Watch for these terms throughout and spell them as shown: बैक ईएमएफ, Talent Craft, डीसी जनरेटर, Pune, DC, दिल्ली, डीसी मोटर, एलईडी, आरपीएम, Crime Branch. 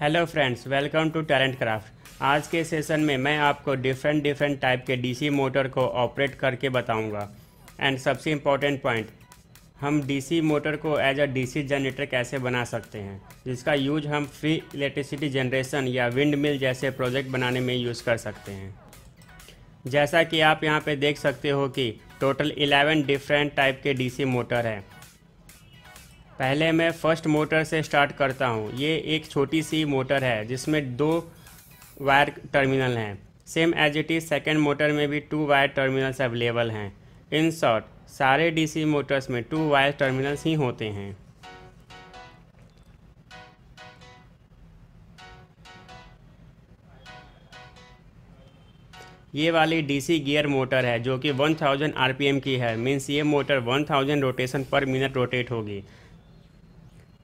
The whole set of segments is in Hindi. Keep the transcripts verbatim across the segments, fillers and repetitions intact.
Hello friends, welcome to talent craft. आज के सेशन में मैं आपको डिफरेंट डिफरेंट टाइप के डीसी मोटर को ऑपरेट करके बताऊंगा। एंड सबसे इम्पॉर्टेंट पॉइंट, हम डीसी मोटर को एज अ डीसी जनरेटर कैसे बना सकते हैं, जिसका यूज हम फ्री इलेक्ट्रिसिटी जनरेशन या विंड मिल जैसे प्रोजेक्ट बनाने में यूज़ कर सकते हैं। जैसा कि आप यहाँ पर देख सकते हो कि टोटल इलेवन डिफरेंट टाइप के डीसी मोटर हैं। पहले मैं फ़र्स्ट मोटर से स्टार्ट करता हूँ। ये एक छोटी सी मोटर है जिसमें दो वायर टर्मिनल हैं। Same as it is second motor में भी टू वायर टर्मिनल्स अवेलेबल हैं। इन शॉर्ट, सारे डीसी मोटर्स में टू वायर टर्मिनल्स ही होते हैं। ये वाली डीसी गियर मोटर है जो कि वन थाउज़ेंड आरपीएम की है। मीन्स ये motor one thousand rotation per minute rotate होगी।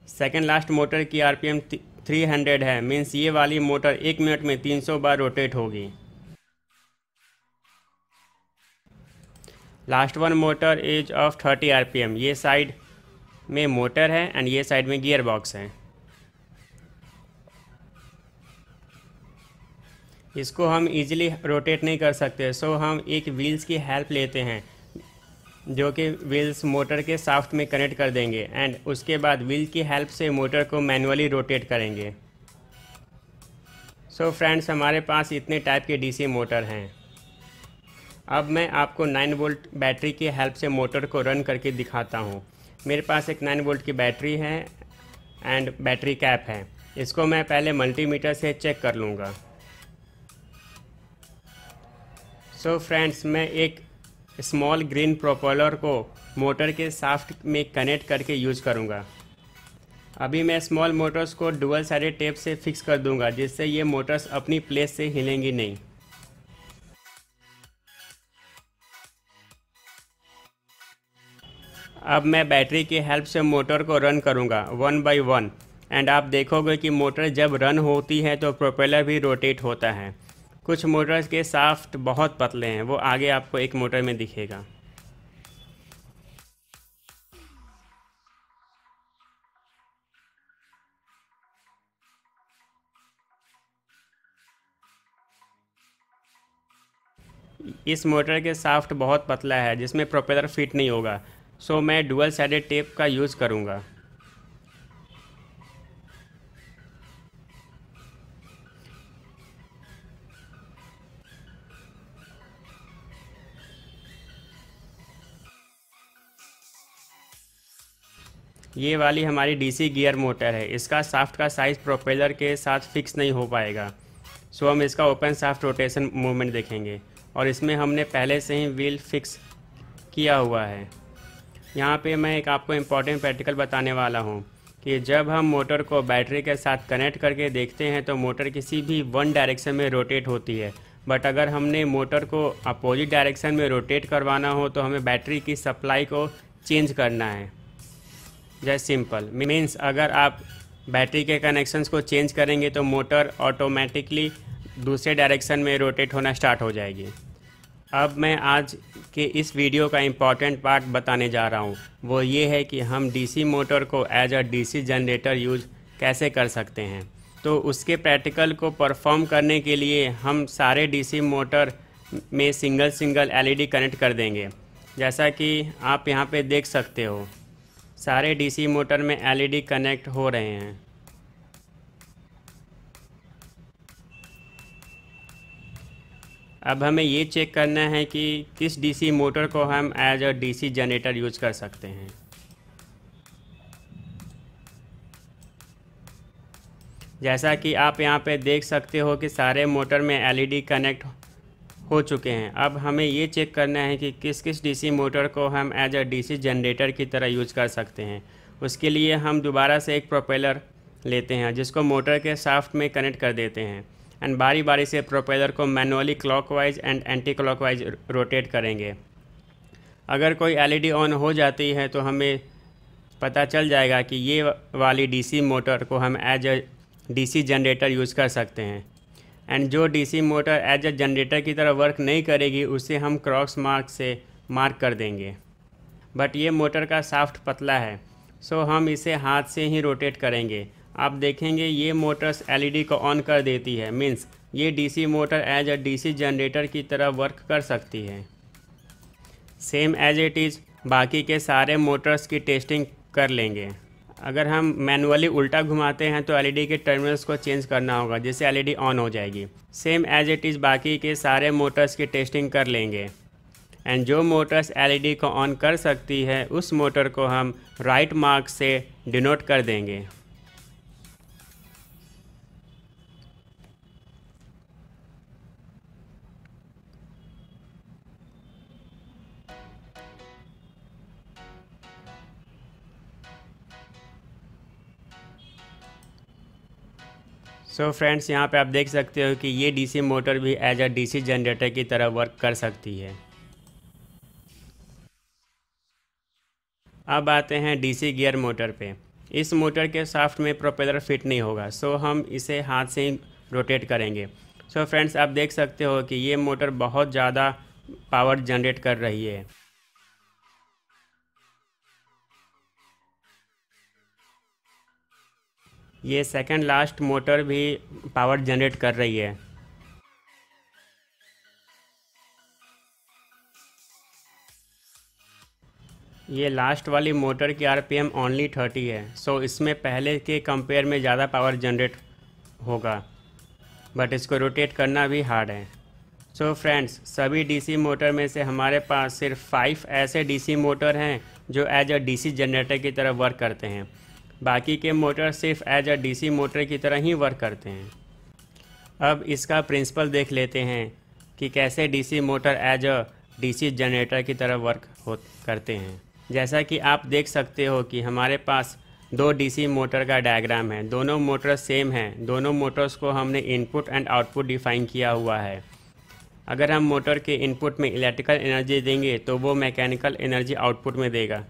सेकेंड लास्ट मोटर की आरपीएम थ्री हंड्रेड है। मीन्स ये वाली मोटर एक मिनट में तीन सौ बार रोटेट होगी। Last one motor is of thirty आरपीएम। ये साइड में मोटर है एंड ये साइड में गियर बॉक्स है। इसको हम इजीली रोटेट नहीं कर सकते, सो हम एक व्हील्स की हेल्प लेते हैं, जो कि व्हील्स मोटर के शाफ्ट में कनेक्ट कर देंगे एंड उसके बाद व्हील की हेल्प से मोटर को मैन्युअली रोटेट करेंगे। सो so फ्रेंड्स, हमारे पास इतने टाइप के डीसी मोटर हैं। अब मैं आपको नाइन वोल्ट बैटरी की हेल्प से मोटर को रन करके दिखाता हूँ। मेरे पास एक नाइन वोल्ट की बैटरी है एंड बैटरी कैप है। इसको मैं पहले मल्टीमीटर से चेक कर लूँगा। सो so फ्रेंड्स, मैं एक स्मॉल ग्रीन प्रोपेलर को मोटर के शाफ्ट में कनेक्ट करके यूज़ करूंगा। अभी मैं स्मॉल मोटर्स को डुअल साइडेड टेप से फिक्स कर दूंगा, जिससे ये मोटर्स अपनी प्लेस से हिलेंगी नहीं। अब मैं बैटरी की हेल्प से मोटर को रन करूंगा वन बाय वन एंड आप देखोगे कि मोटर जब रन होती है तो प्रोपेलर भी रोटेट होता है। कुछ मोटर्स के शाफ्ट बहुत पतले हैं, वो आगे आपको एक मोटर में दिखेगा। इस मोटर के शाफ्ट बहुत पतला है, जिसमें प्रोपेलर फिट नहीं होगा, सो मैं डुअल साइडेड टेप का यूज़ करूंगा। ये वाली हमारी डीसी गियर मोटर है। इसका शाफ्ट का साइज़ प्रोपेलर के साथ फिक्स नहीं हो पाएगा, सो हम इसका ओपन शाफ्ट रोटेशन मूवमेंट देखेंगे। और इसमें हमने पहले से ही व्हील फिक्स किया हुआ है। यहाँ पे मैं एक आपको इम्पॉर्टेंट प्रैक्टिकल बताने वाला हूँ कि जब हम मोटर को बैटरी के साथ कनेक्ट करके देखते हैं तो मोटर किसी भी वन डायरेक्शन में रोटेट होती है, बट अगर हमने मोटर को अपोजिट डायरेक्शन में रोटेट करवाना हो तो हमें बैटरी की सप्लाई को चेंज करना है। जस्ट सिंपल मीन्स अगर आप बैटरी के कनेक्शंस को चेंज करेंगे तो मोटर ऑटोमेटिकली दूसरे डायरेक्शन में रोटेट होना स्टार्ट हो जाएगी। अब मैं आज के इस वीडियो का इम्पॉर्टेंट पार्ट बताने जा रहा हूँ। वो ये है कि हम डीसी मोटर को as a डीसी जनरेटर use कैसे कर सकते हैं। तो उसके प्रैक्टिकल को परफॉर्म करने के लिए हम सारे डीसी मोटर में सिंगल सिंगल एलईडी कनेक्ट कर देंगे। जैसा कि आप यहाँ पे देख सकते हो, सारे डीसी मोटर में एलईडी कनेक्ट हो रहे हैं। अब हमें ये चेक करना है कि किस डीसी मोटर को हम as a डीसी जनरेटर use कर सकते हैं। जैसा कि आप यहाँ पे देख सकते हो कि सारे मोटर में एलईडी कनेक्ट हो चुके हैं। अब हमें ये चेक करना है कि किस किस डीसी मोटर को हम एज अ डीसी जनरेटर की तरह यूज़ कर सकते हैं। उसके लिए हम दोबारा से एक प्रोपेलर लेते हैं, जिसको मोटर के शाफ्ट में कनेक्ट कर देते हैं एंड बारी बारी से प्रोपेलर को manually clockwise and anti clockwise rotate करेंगे। अगर कोई एलईडी ऑन हो जाती है तो हमें पता चल जाएगा कि ये वाली डीसी मोटर को हम as a डीसी जनरेटर use कर सकते हैं। एंड जो डीसी मोटर as a generator की तरह वर्क नहीं करेगी उसे हम क्रॉस मार्क से मार्क कर देंगे। बट ये मोटर का शाफ्ट पतला है, सो हम इसे हाथ से ही रोटेट करेंगे। आप देखेंगे ये मोटर्स एलईडी को ऑन कर देती है। मीन्स ये डीसी मोटर as a डीसी जनरेटर की तरह वर्क कर सकती है। सेम एज इट इज़ बाकी के सारे मोटर्स की टेस्टिंग कर लेंगे। अगर हम मैनुअली उल्टा घुमाते हैं तो एलईडी के टर्मिनल्स को चेंज करना होगा जिससे एलईडी ऑन हो जाएगी। सेम एज इट इज़ बाकी के सारे मोटर्स की टेस्टिंग कर लेंगे। एंड जो मोटर्स एलईडी को ऑन कर सकती है उस मोटर को हम राइट मार्क से डिनोट कर देंगे। सो so फ्रेंड्स, यहाँ पे आप देख सकते हो कि ये डीसी मोटर भी एज अ डीसी जनरेटर की तरह वर्क कर सकती है। अब आते हैं डीसी गियर मोटर पे। इस मोटर के शाफ्ट में प्रोपेलर फिट नहीं होगा, सो हम इसे हाथ से ही रोटेट करेंगे। सो फ्रेंड्स, आप देख सकते हो कि ये मोटर बहुत ज़्यादा पावर जनरेट कर रही है। ये सेकंड लास्ट मोटर भी पावर जनरेट कर रही है। ये लास्ट वाली मोटर की आरपीएम ओनली तीस है, सो इसमें पहले के कंपेयर में ज़्यादा पावर जनरेट होगा, बट इसको रोटेट करना भी हार्ड है। सो फ्रेंड्स, सभी डीसी मोटर में से हमारे पास सिर्फ फाइव ऐसे डीसी मोटर हैं जो एज अ डीसी जनरेटर की तरह वर्क करते हैं। बाकी के मोटर सिर्फ एज अ डीसी मोटर की तरह ही वर्क करते हैं। अब इसका प्रिंसिपल देख लेते हैं कि कैसे डीसी मोटर as a डीसी जनरेटर की तरह वर्क हो करते हैं। जैसा कि आप देख सकते हो कि हमारे पास दो डीसी मोटर का डायग्राम है। दोनों मोटर सेम हैं। दोनों मोटर्स को हमने इनपुट एंड आउटपुट डिफाइन किया हुआ है। अगर हम मोटर के इनपुट में इलेक्ट्रिकल एनर्जी देंगे तो वो मैकेनिकल एनर्जी आउटपुट में देगा,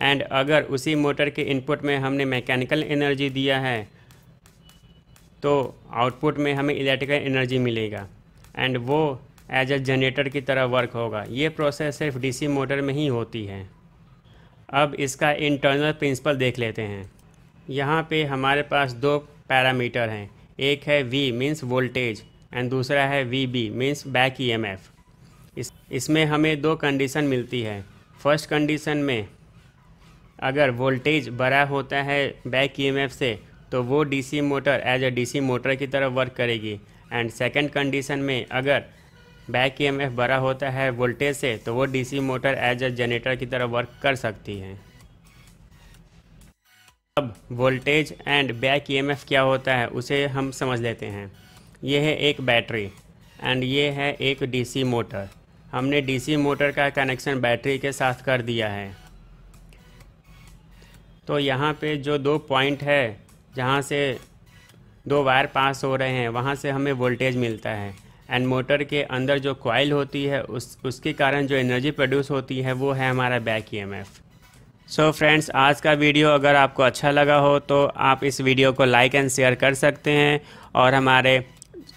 एंड अगर उसी मोटर के इनपुट में हमने मैकेनिकल एनर्जी दिया है तो आउटपुट में हमें इलेक्ट्रिकल एनर्जी मिलेगा, एंड वो एज अ जनरेटर की तरह वर्क होगा। ये प्रोसेस सिर्फ डीसी मोटर में ही होती है। अब इसका इंटरनल प्रिंसिपल देख लेते हैं। यहाँ पे हमारे पास दो पैरामीटर हैं, एक है वी मीन्स वोल्टेज एंड दूसरा है V B means back E M F. इस इसमें हमें दो कंडीशन मिलती है। फर्स्ट कंडीशन में अगर वोल्टेज बड़ा होता है बैक ईएमएफ से तो वो डीसी मोटर as a डीसी मोटर की तरह वर्क करेगी, एंड सेकंड कंडीशन में अगर बैक ईएमएफ बड़ा होता है वोल्टेज से तो वो डीसी मोटर as a generator की तरह वर्क कर सकती है। अब वोल्टेज एंड बैक ईएमएफ क्या होता है उसे हम समझ लेते हैं। ये है एक बैटरी एंड ये है एक डीसी मोटर। हमने डीसी मोटर का कनेक्शन बैटरी के साथ कर दिया है। तो यहाँ पे जो दो पॉइंट है जहाँ से दो वायर पास हो रहे हैं वहाँ से हमें वोल्टेज मिलता है, एंड मोटर के अंदर जो कॉइल होती है उस उसके कारण जो एनर्जी प्रोड्यूस होती है वो है हमारा बैक ईएमएफ। सो फ्रेंड्स, आज का वीडियो अगर आपको अच्छा लगा हो तो आप इस वीडियो को लाइक एंड शेयर कर सकते हैं, और हमारे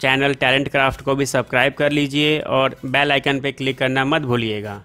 चैनल टैलेंट क्राफ्ट को भी सब्सक्राइब कर लीजिए और बेल आइकन पर क्लिक करना मत भूलिएगा।